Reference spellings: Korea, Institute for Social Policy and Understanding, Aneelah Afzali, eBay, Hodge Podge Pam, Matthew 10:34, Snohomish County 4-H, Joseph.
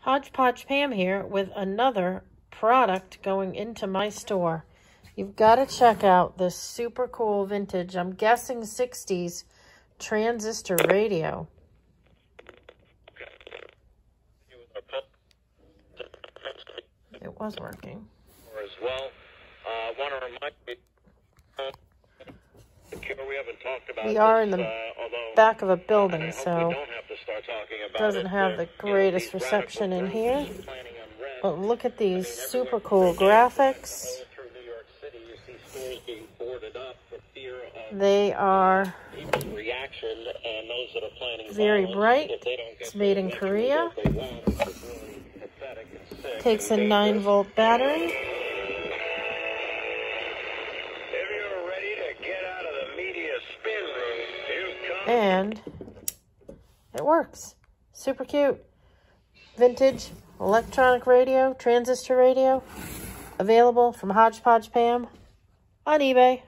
Hodge Podge Pam here with another product going into my store. You've got to check out this super cool vintage, I'm guessing 60s, transistor radio. It was working. As well, I want to remind you, we haven't talked about. We are in the back of a building, so it doesn't have the greatest reception in here. But look at these super cool graphics. They are very bright. It's made in Korea. Takes a 9-volt battery. And it works. Super cute. Vintage electronic radio, transistor radio, available from Hodge Podge Pam on eBay.